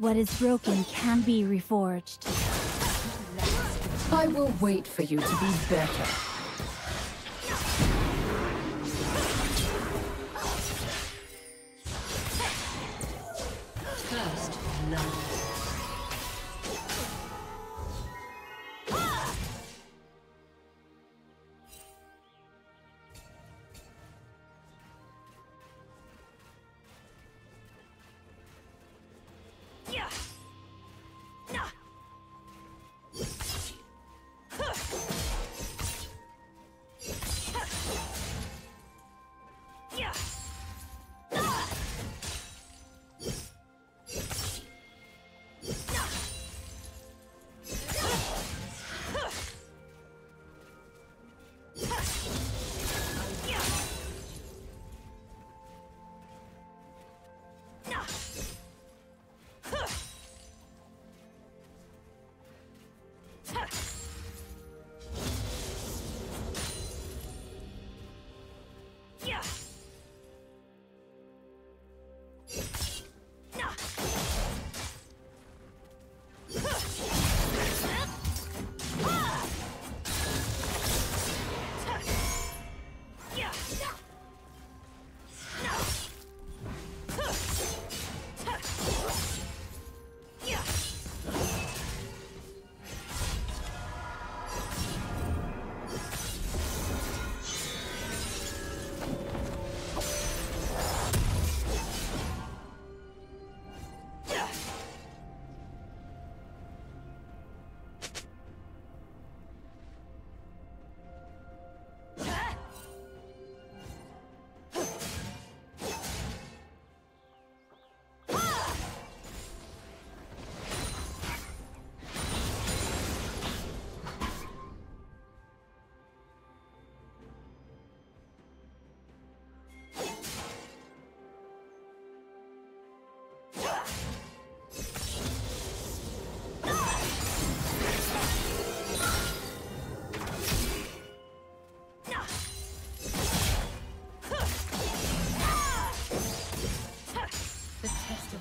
What is broken can be reforged. I will wait for you to be better. First love.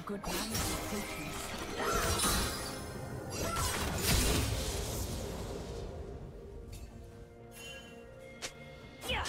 Good night. Yeah.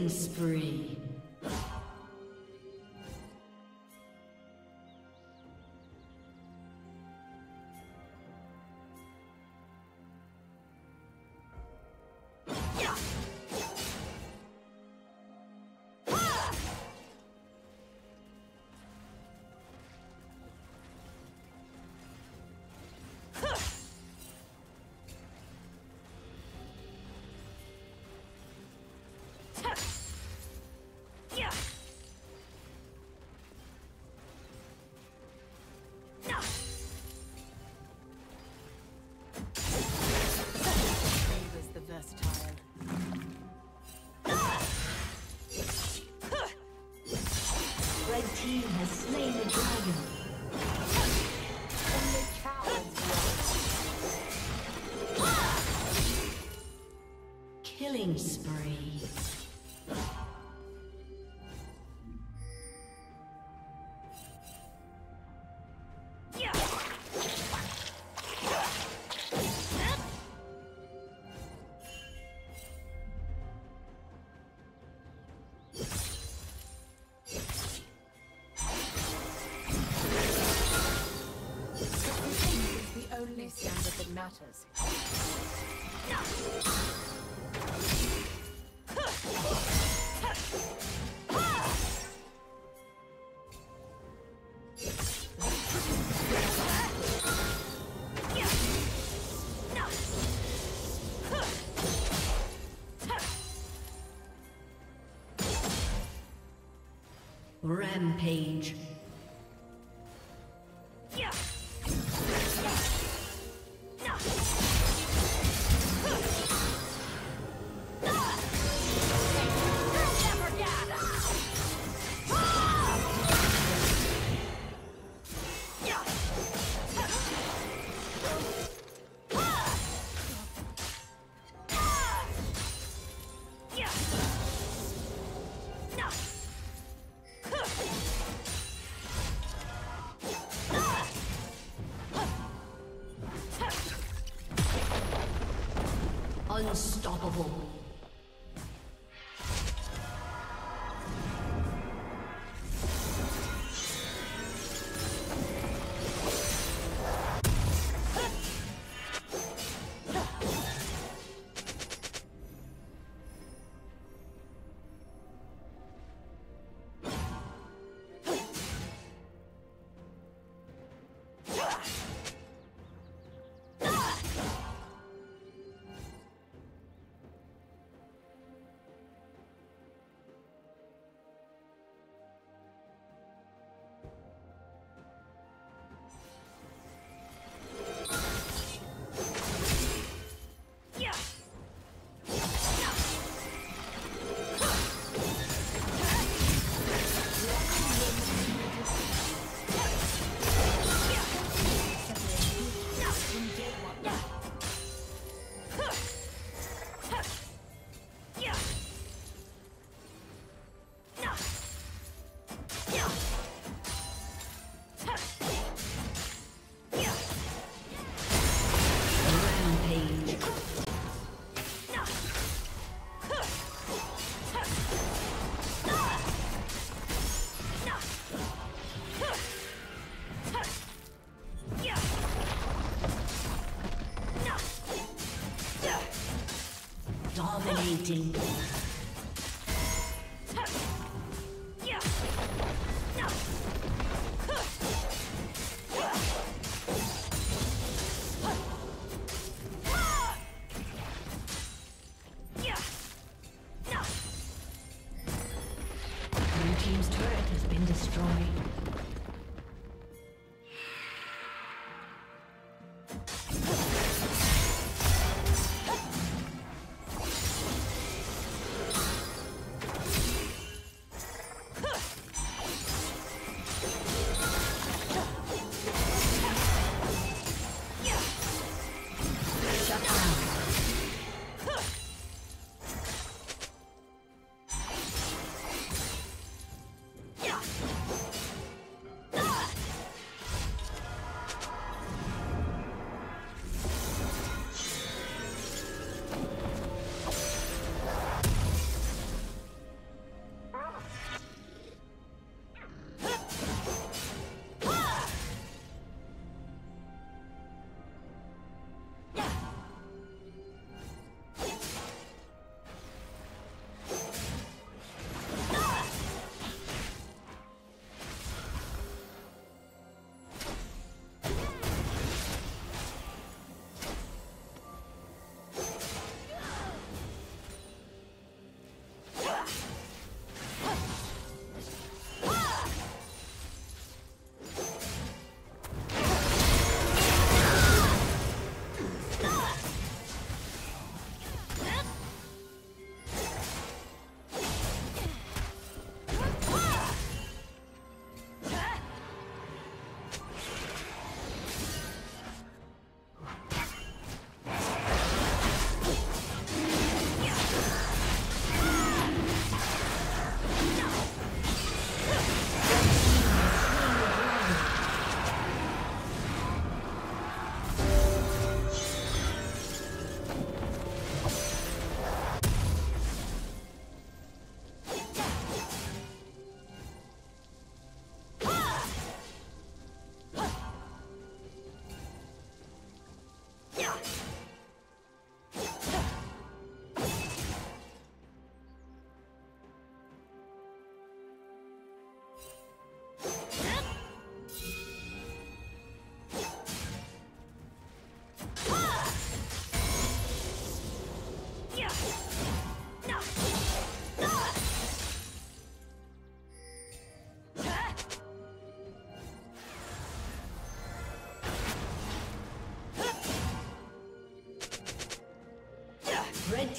Killing spree. Killing spree. The only standard that matters. Rampage. Unstoppable.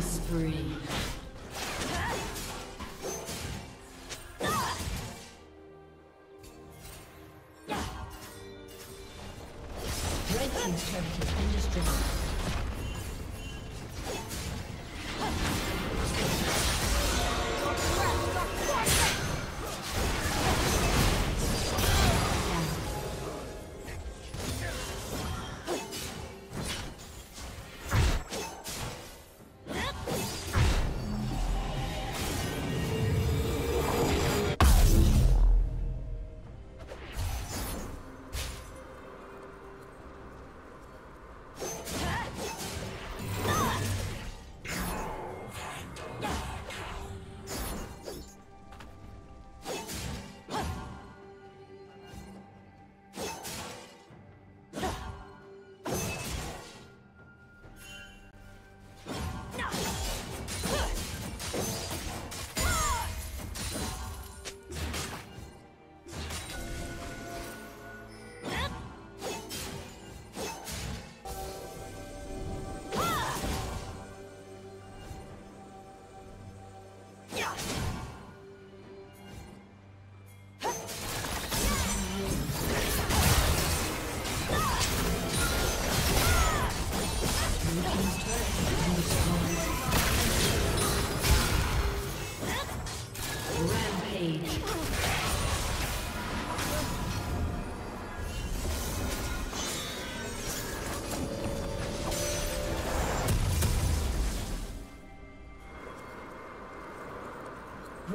Spree.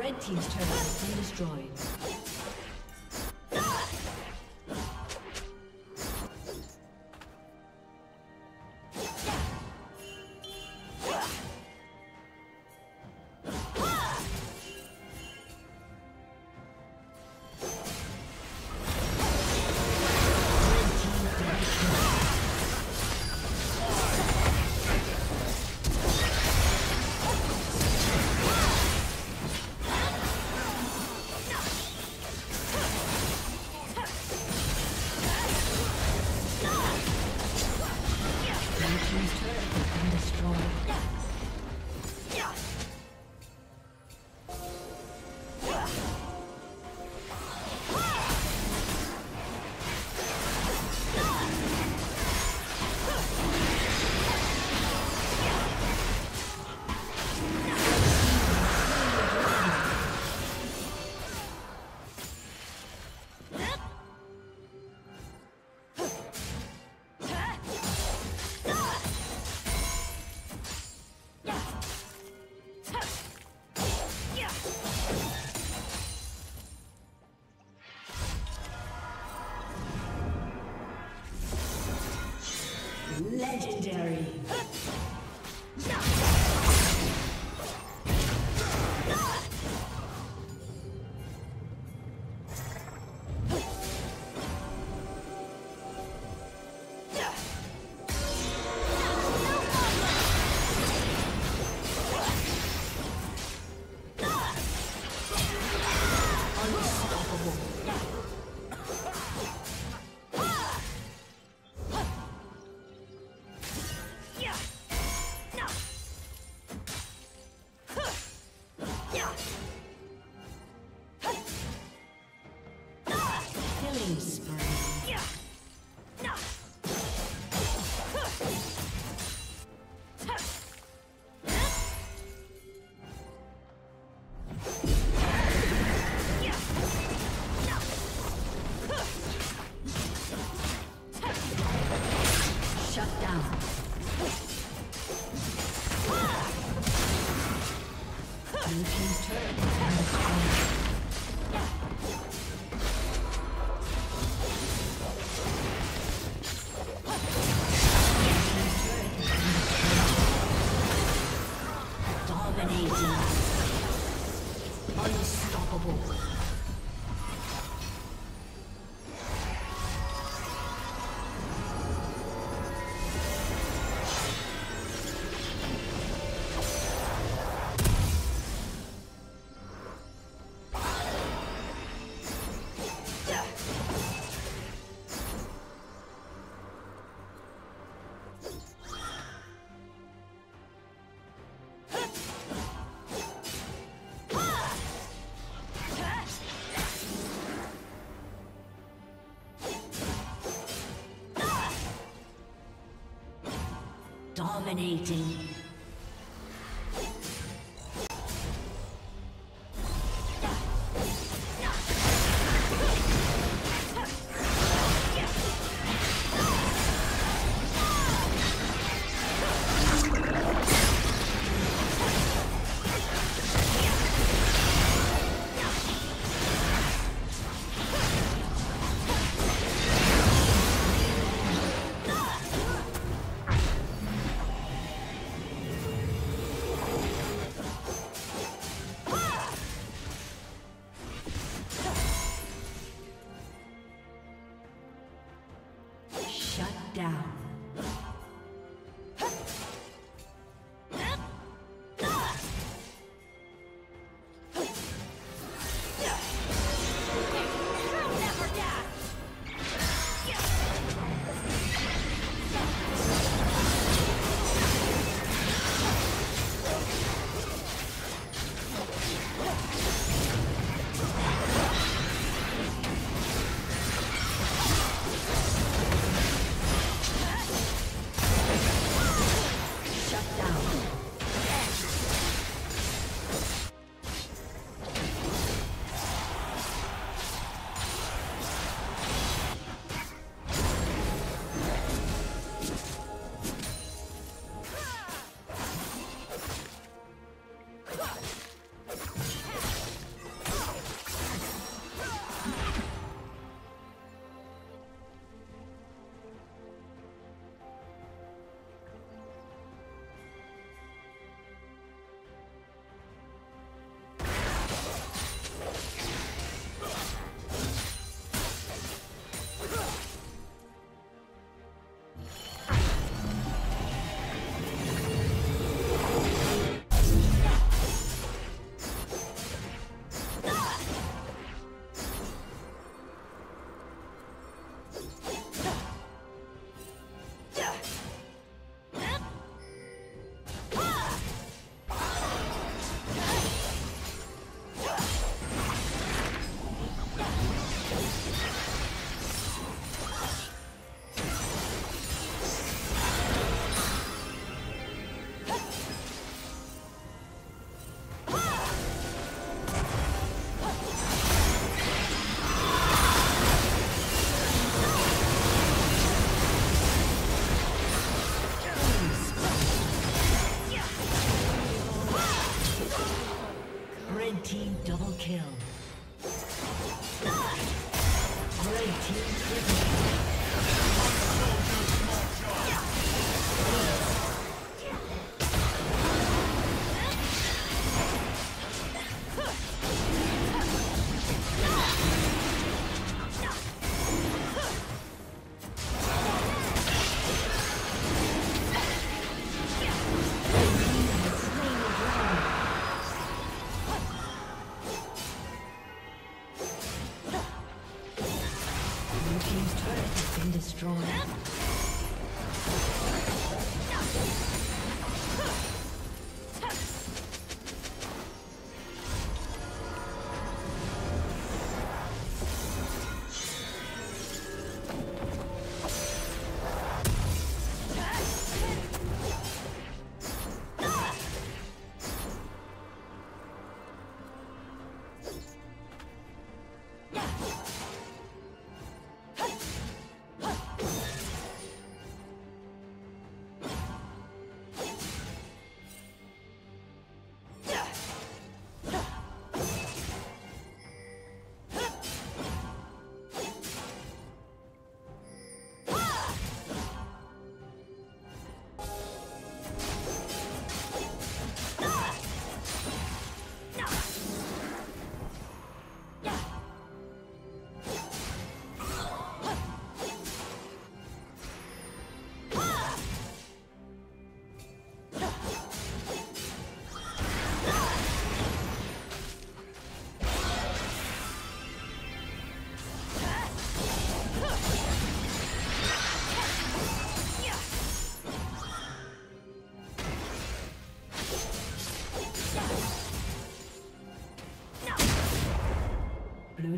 Red team's turret has been destroyed. Red team's turret has been destroyed. Legendary. Dominating. Blue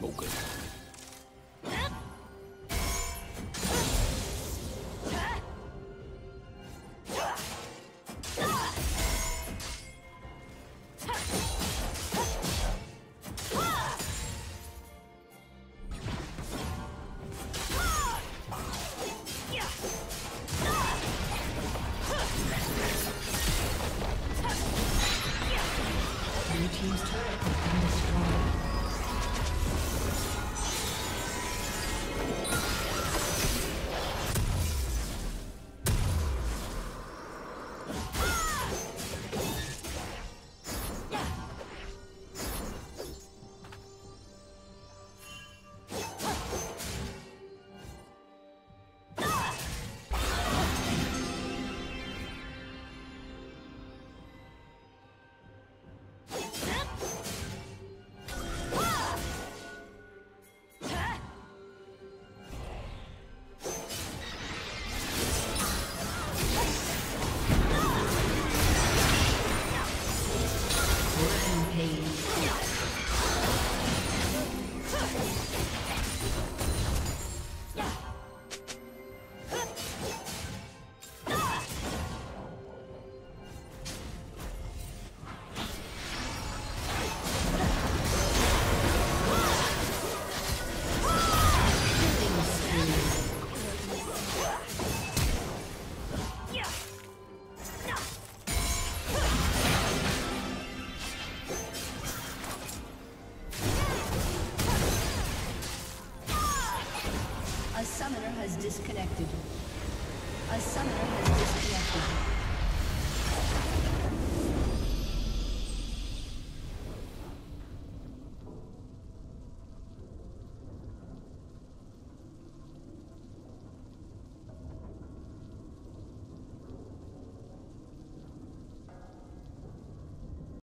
Okay. disconnected. A summoner has disconnected.